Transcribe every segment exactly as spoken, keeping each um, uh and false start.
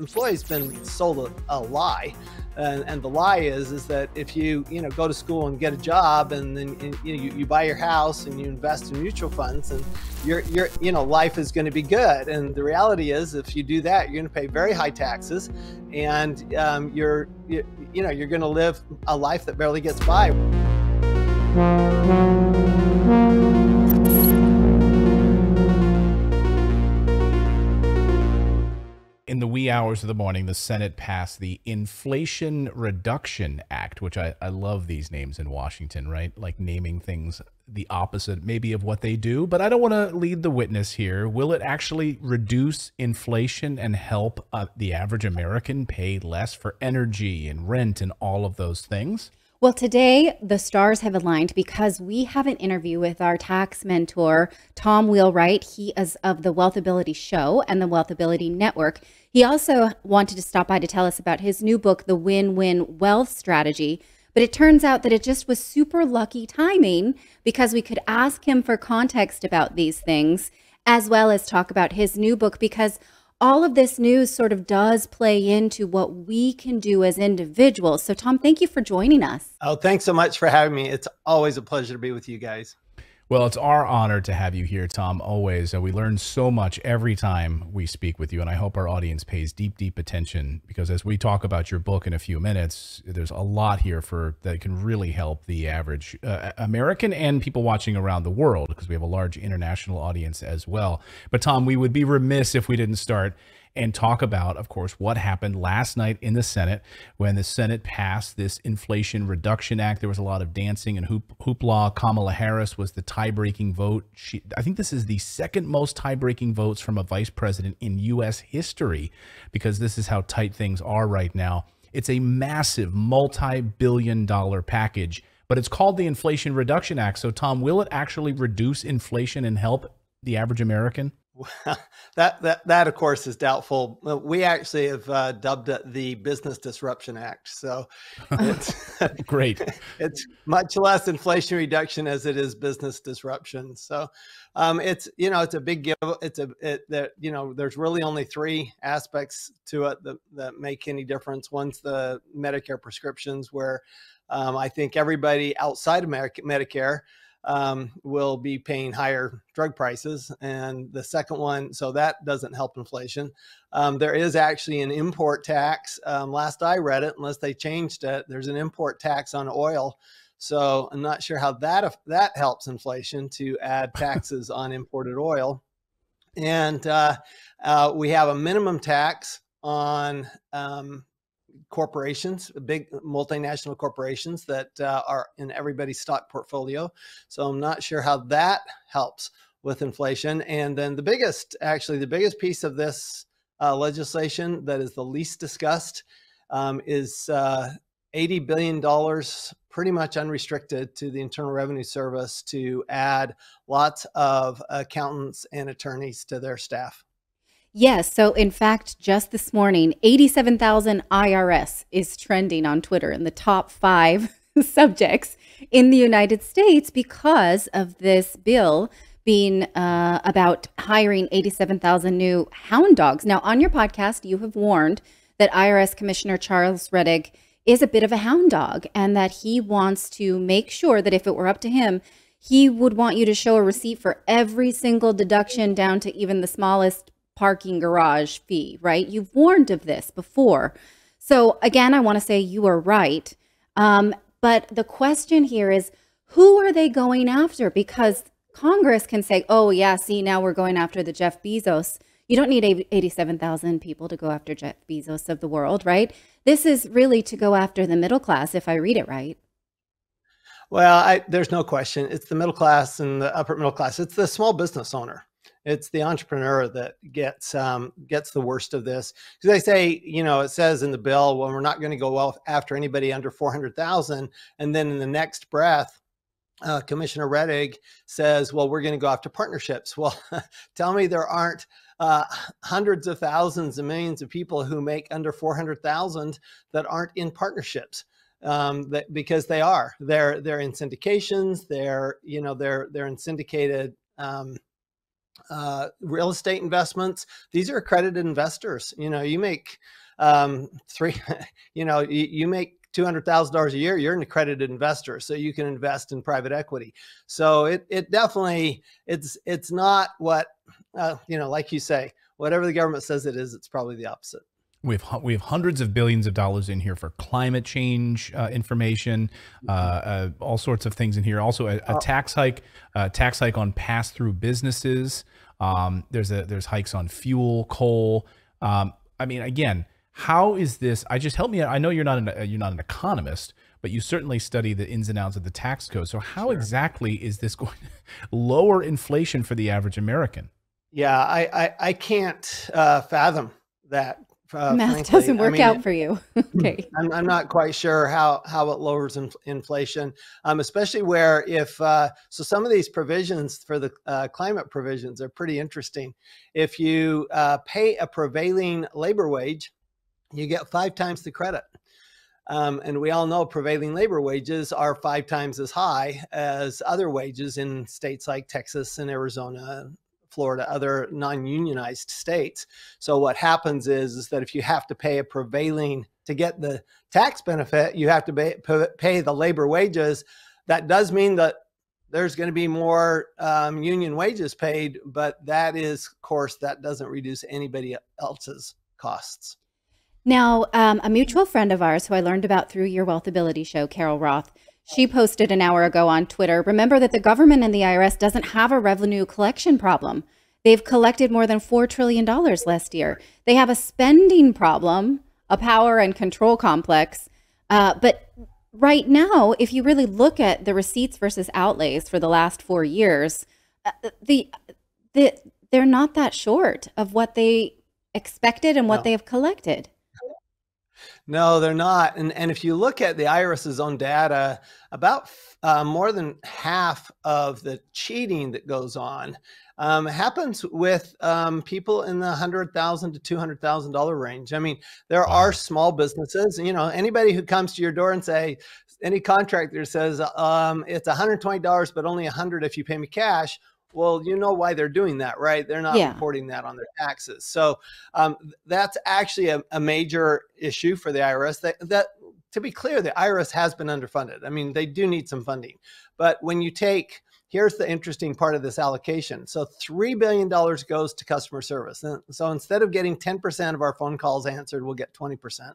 employees been sold a, a lie. And, and the lie is, is that if you, you know, go to school and get a job, and then and, you, know, you, you buy your house and you invest in mutual funds, and your, your, you know, life is going to be good. And the reality is, if you do that, you're going to pay very high taxes, and um, you're, you, you know, you're going to live a life that barely gets by. In the wee hours of the morning, the Senate passed the Inflation Reduction Act, which I, I love these names in Washington, right? Like naming things the opposite maybe of what they do, but I don't want to lead the witness here. Will it actually reduce inflation and help uh, the average American pay less for energy and rent and all of those things? Well, today the stars have aligned because we have an interview with our tax mentor, Tom Wheelwright. He is of the WealthAbility show and the WealthAbility network. He also wanted to stop by to tell us about his new book, The Win-Win Wealth Strategy. But it turns out that it just was super lucky timing because we could ask him for context about these things, as well as talk about his new book, because all of this news sort of does play into what we can do as individuals. So, Tom, thank you for joining us. Oh, thanks so much for having me. It's always a pleasure to be with you guys. Well, it's our honor to have you here, Tom, always. We learn so much every time we speak with you, and I hope our audience pays deep, deep attention, because as we talk about your book in a few minutes, there's a lot here for that can really help the average uh, American and people watching around the world, because we have a large international audience as well. But Tom, we would be remiss if we didn't start and talk about, of course, what happened last night in the Senate when the Senate passed this Inflation Reduction Act. There was a lot of dancing and hoop, hoopla. Kamala Harris was the tie-breaking vote. She, I think this is the second most tie-breaking votes from a vice president in U S history, because this is how tight things are right now. It's a massive multi-billion dollar package, but it's called the Inflation Reduction Act. So, Tom, will it actually reduce inflation and help the average American? Well, that, that, that, of course, is doubtful. We actually have uh, dubbed it the Business Disruption Act. So it's great. It's much less inflation reduction as it is business disruption. So um, it's, you know, it's a big give. It's a, it, that, you know, there's really only three aspects to it that, that make any difference. One's the Medicare prescriptions, where um, I think everybody outside of Medicare um, will be paying higher drug prices. And the second one, so that doesn't help inflation. Um, there is actually an import tax. Um, last I read it, unless they changed it, there's an import tax on oil. So I'm not sure how that, that helps inflation, to add taxes on imported oil. And, uh, uh, we have a minimum tax on, um, corporations, big multinational corporations that uh, are in everybody's stock portfolio. So I'm not sure how that helps with inflation. And then the biggest, actually the biggest piece of this uh, legislation that is the least discussed um, is uh, eighty billion dollars pretty much unrestricted to the Internal Revenue Service to add lots of accountants and attorneys to their staff. Yes. So in fact, just this morning, eighty-seven thousand I R S is trending on Twitter in the top five subjects in the United States because of this bill being uh, about hiring eighty-seven thousand new hound dogs. Now, on your podcast, you have warned that I R S Commissioner Charles Rettig is a bit of a hound dog, and that he wants to make sure that if it were up to him, he would want you to show a receipt for every single deduction down to even the smallest parking garage fee, right? You've warned of this before. So again, I want to say you are right. Um, but the question here is, who are they going after? Because Congress can say, oh yeah, see, now we're going after the Jeff Bezos. You don't need eighty-seven thousand people to go after Jeff Bezos of the world, right? This is really to go after the middle class, if I read it right. Well, I, there's no question. It's the middle class and the upper middle class. It's the small business owner. It's the entrepreneur that gets um, gets the worst of this. Because they say, you know, it says in the bill, well, we're not going to go after anybody under four hundred thousand dollars. And then in the next breath, uh, Commissioner Rettig says, well, we're going to go after partnerships. Well, tell me there aren't uh, hundreds of thousands and millions of people who make under four hundred thousand dollars that aren't in partnerships. Um, that, because they are. They're, they're in syndications. They're, you know, they're, they're in syndicated um uh, real estate investments. These are accredited investors. You know, you make um, three, you know, you, you make two hundred thousand dollars a year, you're an accredited investor, so you can invest in private equity. So it, it definitely, it's, it's not what, uh, you know, like you say, whatever the government says it is, it's probably the opposite. We have, we have hundreds of billions of dollars in here for climate change uh, information, uh, uh, all sorts of things in here. Also a, a tax hike, a tax hike on pass-through businesses. Um, there's a, there's hikes on fuel, coal. Um, I mean, again, how is this? I just help me. I know you're not an, you're not an economist, but you certainly study the ins and outs of the tax code. So how sure. exactly is this going to lower inflation for the average American? Yeah, I I, I can't uh, fathom that. Uh, Math frankly. doesn't work I mean, out for you. Okay, I'm, I'm not quite sure how how it lowers in, inflation, um, especially where if uh, so some of these provisions for the uh, climate provisions are pretty interesting. If you uh, pay a prevailing labor wage, you get five times the credit. Um, and we all know prevailing labor wages are five times as high as other wages in states like Texas and Arizona, Florida, other non-unionized states. So what happens is, is that if you have to pay a prevailing to get the tax benefit, you have to pay, pay the labor wages. That does mean that there's going to be more um, union wages paid, but that is, of course, that doesn't reduce anybody else's costs. Now, um, a mutual friend of ours who I learned about through your WealthAbility show, Carol Roth, she posted an hour ago on Twitter, remember that the government and the I R S doesn't have a revenue collection problem. They've collected more than four trillion dollars last year. They have a spending problem, a power and control complex. Uh, but right now, if you really look at the receipts versus outlays for the last four years, uh, the, the, they're not that short of what they expected and what no. they have collected. No, they're not. And, and if you look at the IRS's own data, about uh, more than half of the cheating that goes on um, happens with um, people in the one hundred thousand to two hundred thousand dollar range. I mean, there are small businesses, you know, anybody who comes to your door and say, any contractor says, um, it's one hundred twenty dollars, but only one hundred if you pay me cash. Well, you know why they're doing that, right? They're not yeah. reporting that on their taxes. So um, that's actually a, a major issue for the I R S. That, that, to be clear, the I R S has been underfunded. I mean, they do need some funding. But when you take, here's the interesting part of this allocation. So three billion dollars goes to customer service. And so instead of getting ten percent of our phone calls answered, we'll get twenty percent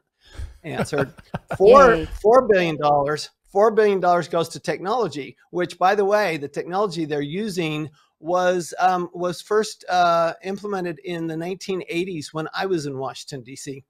answered. Four, four billion dollars. four billion dollars goes to technology, which, by the way, the technology they're using was um, was first uh, implemented in the nineteen eighties when I was in Washington, D C.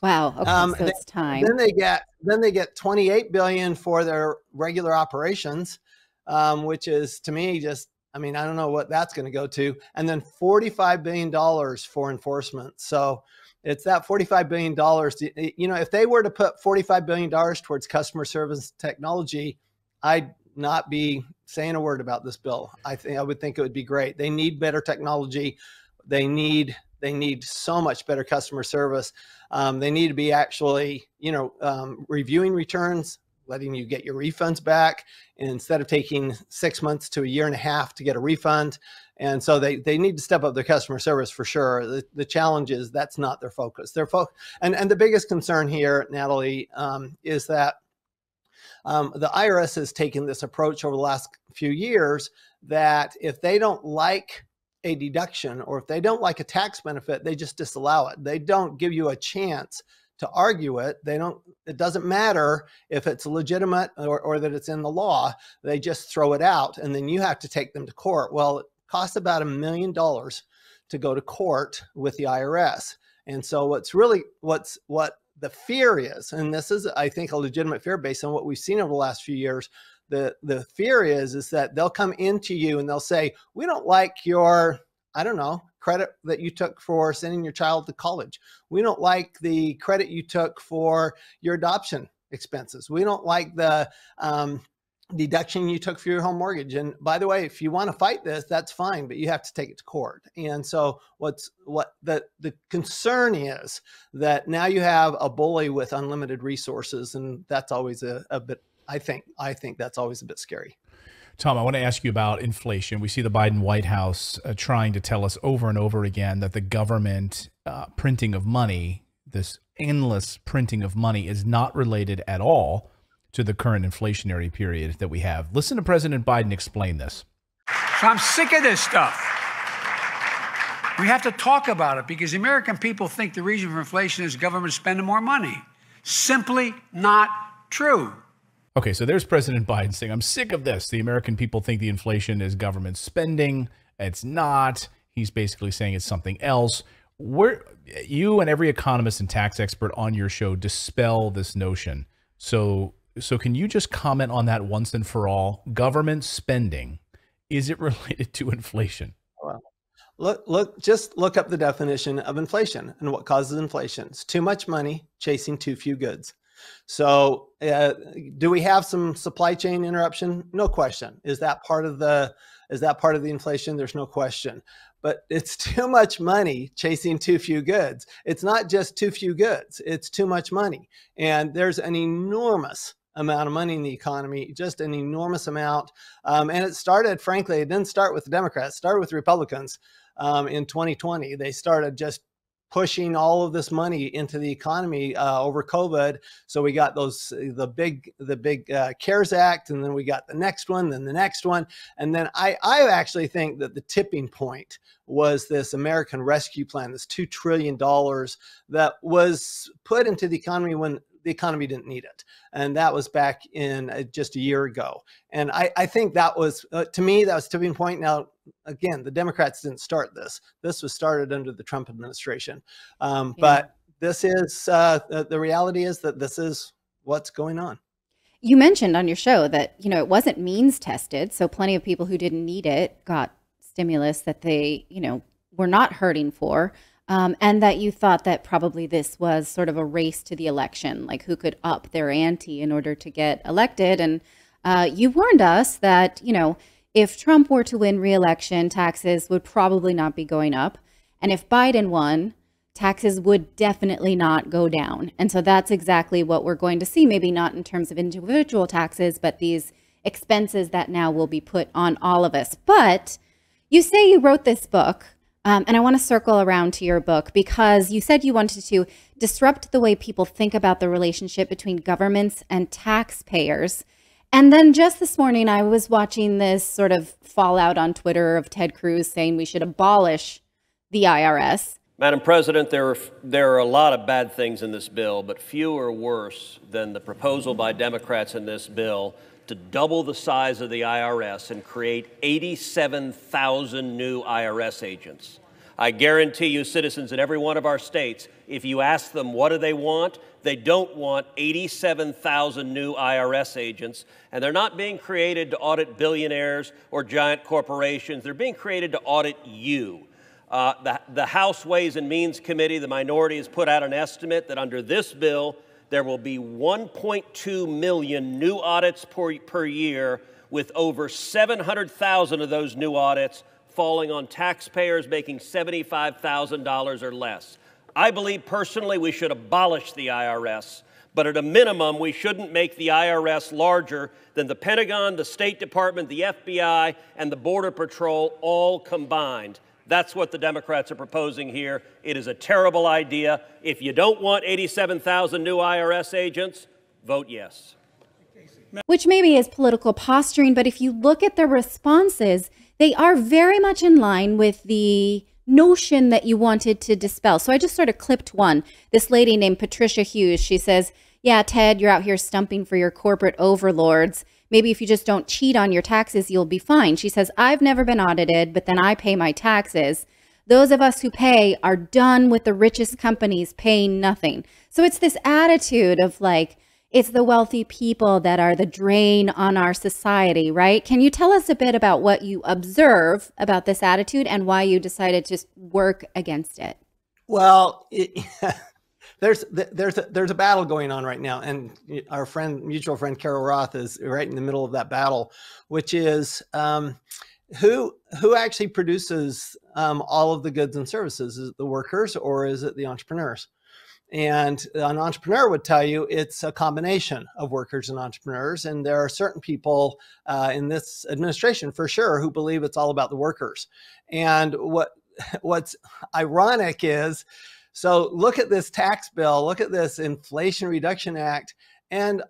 Wow. Okay, um, so it's time. Then they get then they get twenty-eight billion dollars for their regular operations, um, which is to me just I mean I don't know what that's going to go to, and then forty-five billion dollars for enforcement. So it's that forty-five billion dollars. You know, if they were to put forty-five billion dollars towards customer service technology, I'd not be saying a word about this bill. I think I would think it would be great. They need better technology. They need they need so much better customer service. Um, they need to be actually, you know, um, reviewing returns, letting you get your refunds back instead of taking six months to a year and a half to get a refund. And so they, they need to step up their customer service for sure. The, the challenge is that's not their focus. Their fo and, and the biggest concern here, Natalie, um, is that um, the I R S has taken this approach over the last few years that if they don't like a deduction or if they don't like a tax benefit, they just disallow it. They don't give you a chance to argue it. They don't, it doesn't matter if it's legitimate or, or that it's in the law. They just throw it out and then you have to take them to court. Well, it costs about a million dollars to go to court with the I R S. And so what's really, what's, what the fear is, and this is, I think, a legitimate fear based on what we've seen over the last few years. The, the fear is, is that they'll come into you and they'll say, we don't like your, I don't know, credit that you took for sending your child to college. We don't like the credit you took for your adoption expenses. We don't like the um, deduction you took for your home mortgage. And by the way, if you want to fight this, that's fine, but you have to take it to court. And so what's what the, the concern is that now you have a bully with unlimited resources. And that's always a, a bit, I think, I think that's always a bit scary. Tom, I want to ask you about inflation. We see the Biden White House uh, trying to tell us over and over again that the government uh, printing of money, this endless printing of money, is not related at all to the current inflationary period that we have. Listen to President Biden explain this. So I'm sick of this stuff. We have to talk about it because the American people think the reason for inflation is government spending more money. Simply not true. Okay, so there's President Biden saying, I'm sick of this. The American people think the inflation is government spending. It's not. He's basically saying it's something else. We're, you and every economist and tax expert on your show dispel this notion. So, so can you just comment on that once and for all? Government spending, is it related to inflation? Well, look, look, just look up the definition of inflation and what causes inflation. It's too much money chasing too few goods. So uh, do we have some supply chain interruption? No question. Is that part of the, is that part of the inflation? There's no question. But it's too much money chasing too few goods. It's not just too few goods. It's too much money. And there's an enormous amount of money in the economy, just an enormous amount. Um, and it started, frankly, it didn't start with the Democrats, it started with Republicans um, in twenty twenty. They started just pushing all of this money into the economy uh, over COVID. So we got those, the big, the big uh, CARES Act, and then we got the next one, then the next one. And then I, I actually think that the tipping point was this American Rescue Plan, this two trillion dollars that was put into the economy when the economy didn't need it. And that was back in uh, just a year ago. And I, I think that was, uh, to me, that was tipping point. Now, again, the Democrats didn't start this. This was started under the Trump administration. Um, yeah. But this is, uh, the, the reality is that this is what's going on. You mentioned on your show that, you know, it wasn't means tested. So plenty of people who didn't need it got stimulus that they, you know, were not hurting for. Um, and that you thought that probably this was sort of a race to the election, like who could up their ante in order to get elected. And uh, you warned us that, you know, if Trump were to win re-election, taxes would probably not be going up. And if Biden won, taxes would definitely not go down. And so that's exactly what we're going to see, maybe not in terms of individual taxes, but these expenses that now will be put on all of us. But you say you wrote this book. Um, and I want to circle around to your book because you said you wanted to disrupt the way people think about the relationship between governments and taxpayers. And then just this morning, I was watching this sort of fallout on Twitter of Ted Cruz saying we should abolish the I R S. Madam President, there are, there are a lot of bad things in this bill, but few are worse than the proposal by Democrats in this bill to double the size of the I R S and create eighty-seven thousand new I R S agents. I guarantee you, citizens in every one of our states, if you ask them what do they want, they don't want eighty-seven thousand new I R S agents. And they're not being created to audit billionaires or giant corporations. They're being created to audit you. Uh, the, the House Ways and Means Committee, the minority, has put out an estimate that under this bill, there will be one point two million new audits per, per year, with over seven hundred thousand of those new audits falling on taxpayers making seventy-five thousand dollars or less. I believe personally we should abolish the I R S, but at a minimum we shouldn't make the I R S larger than the Pentagon, the State Department, the F B I, and the Border Patrol all combined. That's what the Democrats are proposing here. It is a terrible idea. If you don't want eighty-seven thousand new I R S agents, vote yes. Which maybe is political posturing, but if you look at their responses, they are very much in line with the notion that you wanted to dispel. So I just sort of clipped one. This lady named Patricia Hughes, she says, yeah, Ted, you're out here stumping for your corporate overlords. Maybe if you just don't cheat on your taxes, you'll be fine. She says, I've never been audited, but then I pay my taxes. Those of us who pay are done with the richest companies paying nothing. So it's this attitude of like, it's the wealthy people that are the drain on our society, right? Can you tell us a bit about what you observe about this attitude and why you decided to work against it? Well, it, There's there's a, there's a battle going on right now, and our friend, mutual friend Carol Roth is right in the middle of that battle, which is um, who who actually produces um, all of the goods and services? Is it the workers or is it the entrepreneurs? And an entrepreneur would tell you it's a combination of workers and entrepreneurs. And there are certain people uh, in this administration, for sure, who believe it's all about the workers. And what what's ironic is, so look at this tax bill, look at this Inflation Reduction Act, and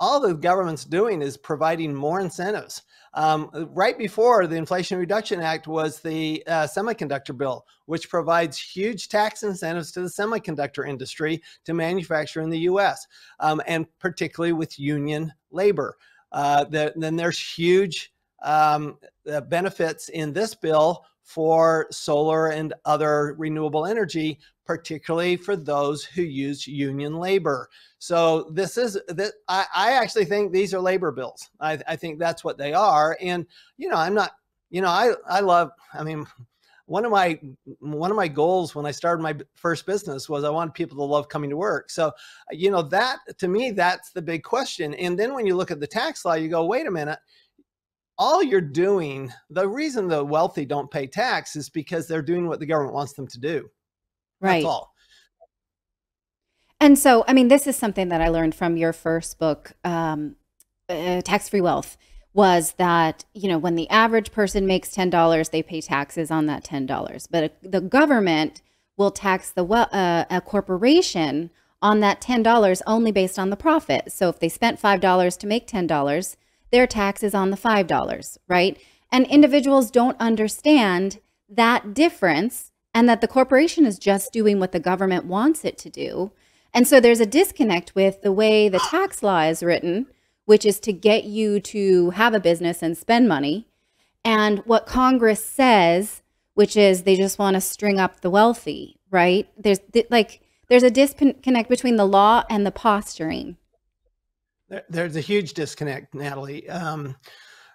all the government's doing is providing more incentives. Um, right before the Inflation Reduction Act was the uh, semiconductor bill, which provides huge tax incentives to the semiconductor industry to manufacture in the U S, um, and particularly with union labor. Uh, the, then there's huge um, uh, benefits in this bill for solar and other renewable energy, particularly for those who use union labor. So this is, this, I, I actually think these are labor bills. I, I think that's what they are. And, you know, I'm not, you know, I, I love, I mean, one of my, one of my goals when I started my first business was I wanted people to love coming to work. So, you know, that to me, that's the big question. And then when you look at the tax law, you go, wait a minute, all you're doing, the reason the wealthy don't pay tax is because they're doing what the government wants them to do. Right. That's all. And so, I mean, this is something that I learned from your first book, um, uh, Tax-Free Wealth, was that, you know, when the average person makes ten dollars, they pay taxes on that ten dollars. But a, the government will tax the uh, a corporation on that ten dollars only based on the profit. So if they spent five dollars to make ten dollars, their tax is on the five dollars, right? And individuals don't understand that difference and that the corporation is just doing what the government wants it to do. And so there's a disconnect with the way the tax law is written, which is to get you to have a business and spend money, and what Congress says, which is they just want to string up the wealthy, right? There's like, there's a disconnect between the law and the posturing. There's a huge disconnect, Natalie. Um,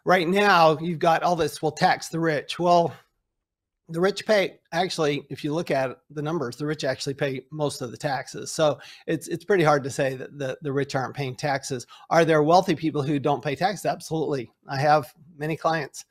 right now, you've got all this, well, tax the rich. Well, the rich pay, actually, if you look at the numbers, the rich actually pay most of the taxes. So it's it's pretty hard to say that the, the rich aren't paying taxes. Are there wealthy people who don't pay taxes? Absolutely. I have many clients.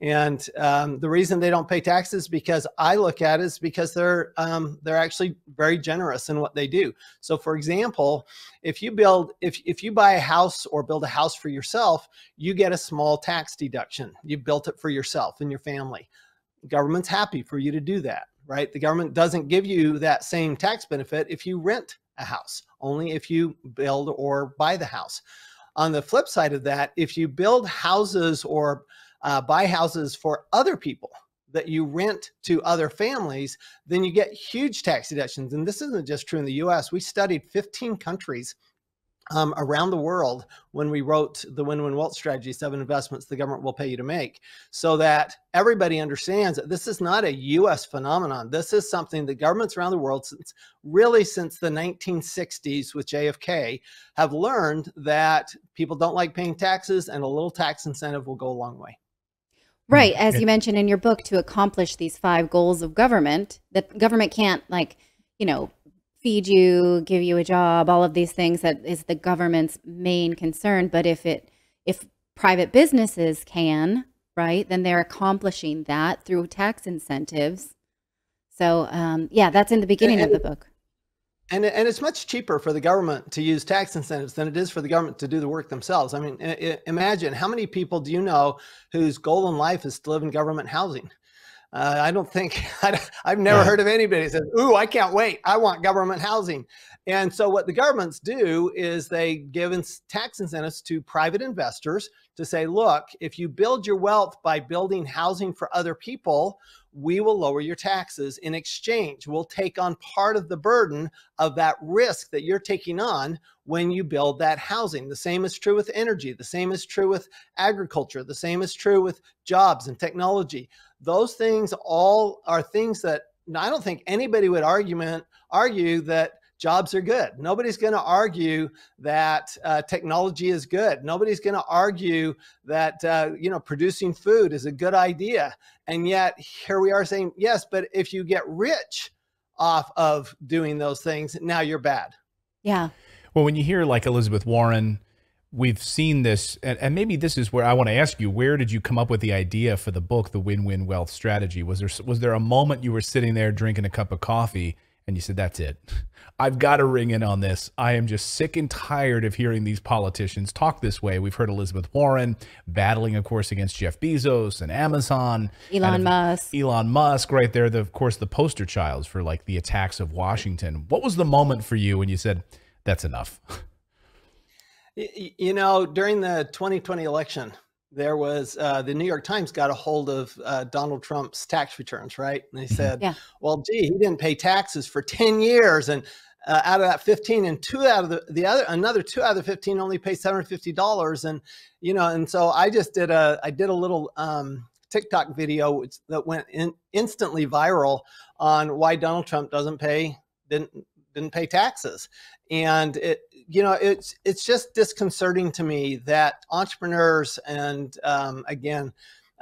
And um, the reason they don't pay taxes, because I look at it, is because they're um, they're actually very generous in what they do. So, for example, if you build if if you buy a house or build a house for yourself, you get a small tax deduction. You built it for yourself and your family. The government's happy for you to do that, right? The government doesn't give you that same tax benefit if you rent a house, only if you build or buy the house. On the flip side of that, if you build houses or Uh, buy houses for other people that you rent to other families, then you get huge tax deductions. And this isn't just true in the U S. We studied fifteen countries um, around the world when we wrote the Win-Win Wealth Strategy, seven investments the government will pay you to make, so that everybody understands that this is not a U S phenomenon. This is something that governments around the world, since really since the nineteen sixties with J F K, have learned that people don't like paying taxes, and a little tax incentive will go a long way. Right. As you mentioned in your book, to accomplish these five goals of government, that government can't, like, you know, feed you, give you a job, all of these things that is the government's main concern. But if it, if private businesses can, right, then they're accomplishing that through tax incentives. So, um, yeah, that's in the beginning and, of the book. And, and it's much cheaper for the government to use tax incentives than it is for the government to do the work themselves. I mean, imagine how many people do you know whose goal in life is to live in government housing? Uh, I don't think, I, I've never yeah. heard of anybody who says, ooh, I can't wait, I want government housing. And so what the governments do is they give in tax incentives to private investors to say, look, if you build your wealth by building housing for other people, we will lower your taxes. In exchange, we'll take on part of the burden of that risk that you're taking on when you build that housing. The same is true with energy. The same is true with agriculture. The same is true with jobs and technology. Those things all are things that I don't think anybody would argument, argue that jobs are good. Nobody's going to argue that uh, technology is good. Nobody's going to argue that, uh, you know, producing food is a good idea. And yet here we are saying, yes, but if you get rich off of doing those things, now you're bad. Yeah. Well, when you hear like Elizabeth Warren, we've seen this, and, and maybe this is where I want to ask you, where did you come up with the idea for the book, The Win-Win Wealth Strategy? Was there, was there a moment you were sitting there drinking a cup of coffee and you said, that's it. I've got to ring in on this. I am just sick and tired of hearing these politicians talk this way. We've heard Elizabeth Warren battling, of course, against Jeff Bezos and Amazon. Elon Musk. Elon Musk, right there. The, of course, the poster child for like the attacks of Washington. What was the moment for you when you said, that's enough? You know, during the twenty twenty election, there was uh, the New York Times got a hold of uh, Donald Trump's tax returns, right? And they said, yeah. well, gee, he didn't pay taxes for ten years. And uh, out of that fifteen and two out of the, the other, another two out of the fifteen only pay seven hundred fifty dollars. And, you know, and so I just did a, I did a little um, TikTok video that went in, instantly viral on why Donald Trump doesn't pay, didn't, didn't pay taxes. And it, you know, it's, it's just disconcerting to me that entrepreneurs and um, again,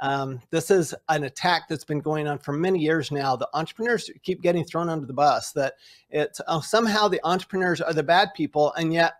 um, this is an attack that's been going on for many years now. The entrepreneurs keep getting thrown under the bus, that it's oh, somehow the entrepreneurs are the bad people. And yet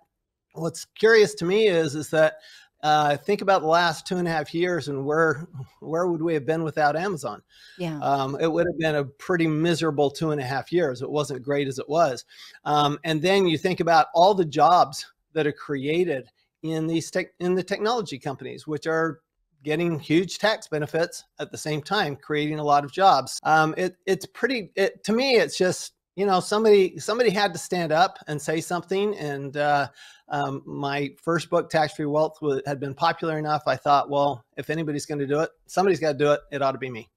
what's curious to me is, is that uh, think about the last two and a half years and where, where would we have been without Amazon? Yeah. Um, it would have been a pretty miserable two and a half years. It wasn't great as it was. Um, and then you think about all the jobs that are created in these tech, in the technology companies, which are getting huge tax benefits at the same time, creating a lot of jobs. Um, it, it's pretty, it, to me, it's just, you know, somebody, somebody had to stand up and say something. And, uh, um, my first book, Tax-Free Wealth, had been popular enough. I thought, well, if anybody's going to do it, somebody's got to do it. It ought to be me.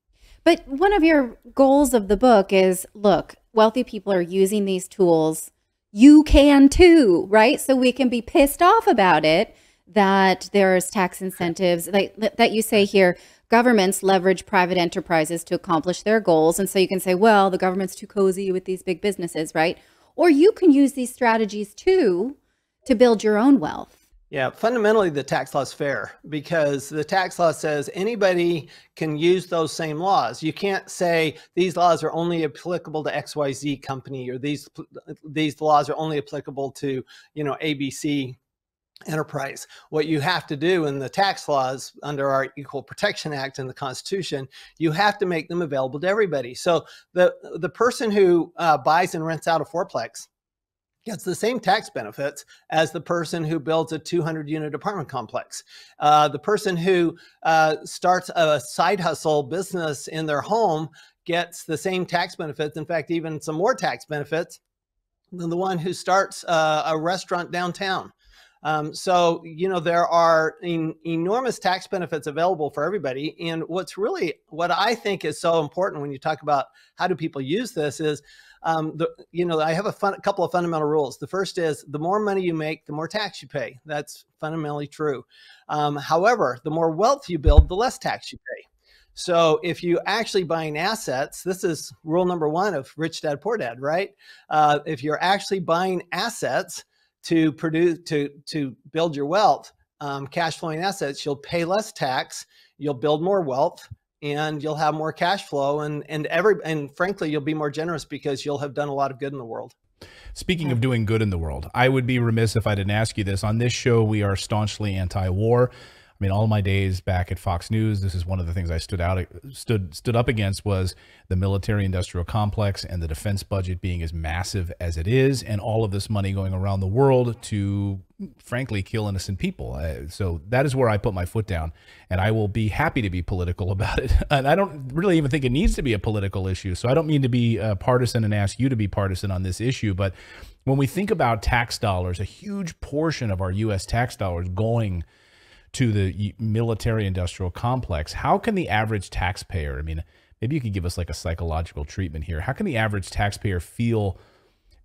But one of your goals of the book is, look, wealthy people are using these tools. You can too, right? So we can be pissed off about it, that there's tax incentives, like that you say here, governments leverage private enterprises to accomplish their goals. And so you can say, well, the government's too cozy with these big businesses, right? Or you can use these strategies too to build your own wealth. Yeah, fundamentally, the tax law is fair because the tax law says anybody can use those same laws. You can't say these laws are only applicable to X Y Z company, or these these laws are only applicable to, you know, A B C enterprise. What you have to do in the tax laws under our Equal Protection Act and the Constitution, you have to make them available to everybody. So the, the person who uh, buys and rents out a fourplex gets the same tax benefits as the person who builds a two hundred unit apartment complex. Uh, the person who uh, starts a side hustle business in their home gets the same tax benefits. In fact, even some more tax benefits than the one who starts uh, a restaurant downtown. Um, so, you know, there are en enormous tax benefits available for everybody. And what's really, what I think is so important when you talk about how do people use this is, um, the, you know, I have a, fun, a couple of fundamental rules. The first is the more money you make, the more tax you pay. That's fundamentally true. Um, however, the more wealth you build, the less tax you pay. So if you actually buying assets, this is rule number one of Rich Dad Poor Dad, right? Uh, if you're actually buying assets, to produce, to, to build your wealth, um, cash flowing assets, you'll pay less tax, you'll build more wealth, and you'll have more cash flow. And, and every, and frankly, you'll be more generous because you'll have done a lot of good in the world. Speaking of doing good in the world, I would be remiss if I didn't ask you this. On this show, we are staunchly anti-war. I mean, all my days back at Fox News, this is one of the things I stood out, stood, stood up against was the military industrial complex and the defense budget being as massive as it is, and all of this money going around the world to, frankly, kill innocent people. Uh, so that is where I put my foot down, and I will be happy to be political about it. And I don't really even think it needs to be a political issue. So I don't mean to be uh, partisan and ask you to be partisan on this issue, but when we think about tax dollars, a huge portion of our U S tax dollars going to the military industrial complex, how can the average taxpayer, I mean, maybe you could give us like a psychological treatment here. How can the average taxpayer feel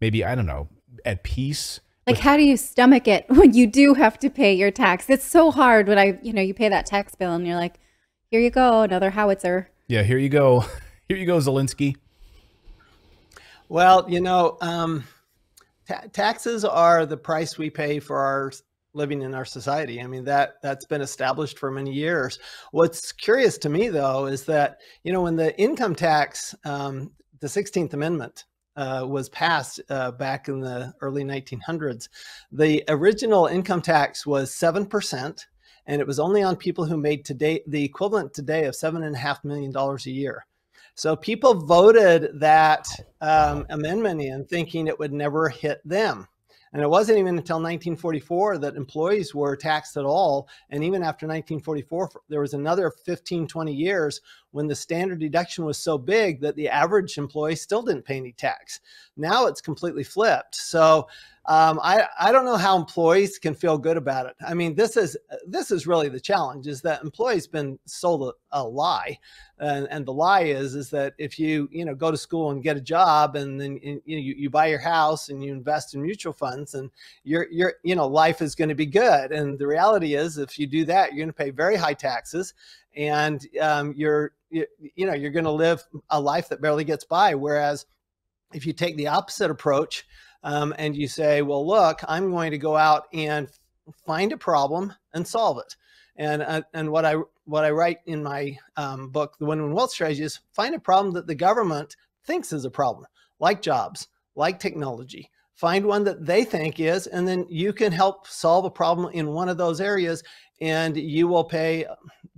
maybe, I don't know, at peace? Like, how do you stomach it when you do have to pay your tax? It's so hard when I, you know, you pay that tax bill and you're like, here you go, another howitzer. Yeah, here you go. Here you go, Zelensky. Well, you know, um, ta taxes are the price we pay for our living in our society. I mean, that that's been established for many years. What's curious to me, though, is that, you know, when the income tax, um, the sixteenth amendment uh, was passed uh, back in the early nineteen hundreds, the original income tax was seven percent, and it was only on people who made today the equivalent today of seven and a half million dollars a year. So people voted that um, amendment in thinking it would never hit them. And it wasn't even until nineteen forty-four that employees were taxed at all. And even after nineteen forty-four, there was another fifteen, twenty years when the standard deduction was so big that the average employee still didn't pay any tax. Now it's completely flipped. So um, I, I don't know how employees can feel good about it. I mean, this is, this is really the challenge, is that employees been sold a, a lie. And, and the lie is, is that if you, you know, go to school and get a job, and then you, you, you buy your house and you invest in mutual funds, and your, your, you know, life is going to be good. And the reality is, if you do that, you're going to pay very high taxes, and um, you're, you, you know, you're going to live a life that barely gets by. Whereas if you take the opposite approach um, and you say, well, look, I'm going to go out and find a problem and solve it. And, uh, and what I, what I write in my um, book, The Win-Win Wealth Strategy, is find a problem that the government thinks is a problem, like jobs, like technology. Find one that they think is, and then you can help solve a problem in one of those areas, and you will pay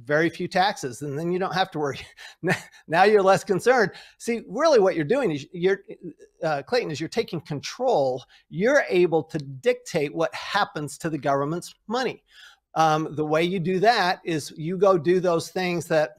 very few taxes, and then you don't have to worry. Now you're less concerned. See, really what you're doing is you're, uh, Clayton, is you're taking control. You're able to dictate what happens to the government's money. Um, the way you do that is you go do those things that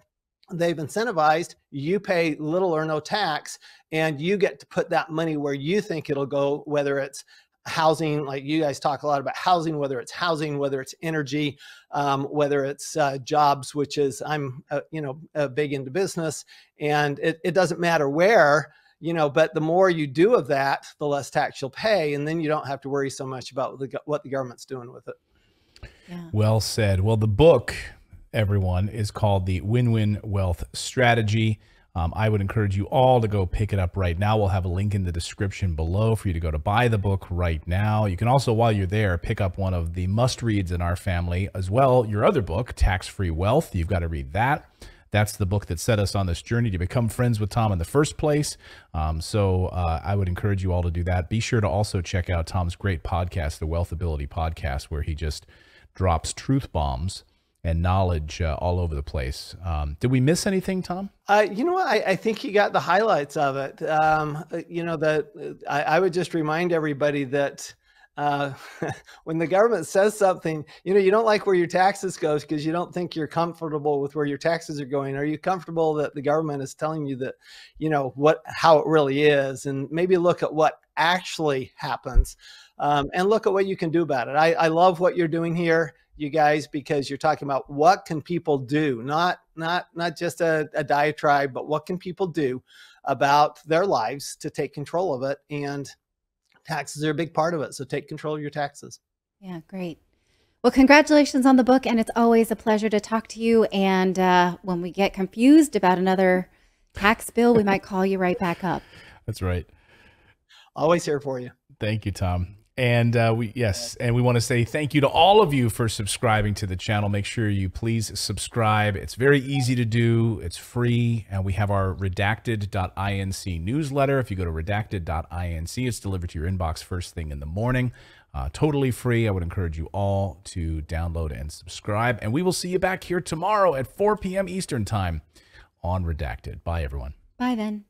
they've incentivized, you pay little or no tax, and you get to put that money where you think it'll go, whether it's housing, like you guys talk a lot about housing, whether it's housing, whether it's energy, um, whether it's uh, jobs, which is, I'm, uh, you know, uh, big into business, and it, it doesn't matter where, you know, but the more you do of that, the less tax you'll pay. And then you don't have to worry so much about the, what the government's doing with it. Yeah. Well said. Well, the book, everyone, is called The Win-Win Wealth Strategy. Um, I would encourage you all to go pick it up right now. We'll have a link in the description below for you to go to buy the book right now. You can also, while you're there, pick up one of the must-reads in our family as well. Your other book, Tax-Free Wealth, you've got to read that. That's the book that set us on this journey to become friends with Tom in the first place. Um, so uh, I would encourage you all to do that. Be sure to also check out Tom's great podcast, the WealthAbility podcast, where he just drops truth bombs and knowledge uh, all over the place. Um, did we miss anything, Tom? Uh, you know what? I, I think you got the highlights of it. Um, you know, the, I, I would just remind everybody that uh, when the government says something, you know, you don't like where your taxes goes because you don't think you're comfortable with where your taxes are going. Are you comfortable that the government is telling you that, you know, what, how it really is, and maybe look at what actually happens, um, and look at what you can do about it. I, I love what you're doing here, you guys, because you're talking about what can people do, not not not just a, a diatribe, but what can people do about their lives to take control of it. And taxes are a big part of it, so take control of your taxes. Yeah, great. Well, congratulations on the book, and it's always a pleasure to talk to you. And uh, when we get confused about another tax bill, we might call you right back up. That's right. Always here for you. Thank you, Tom. And uh, we, yes, and we want to say thank you to all of you for subscribing to the channel. Make sure you please subscribe. It's very easy to do. It's free. And we have our redacted dot inc newsletter. If you go to redacted dot inc, it's delivered to your inbox first thing in the morning. Uh, totally free. I would encourage you all to download and subscribe. And we will see you back here tomorrow at four p m Eastern time on Redacted. Bye, everyone. Bye, then.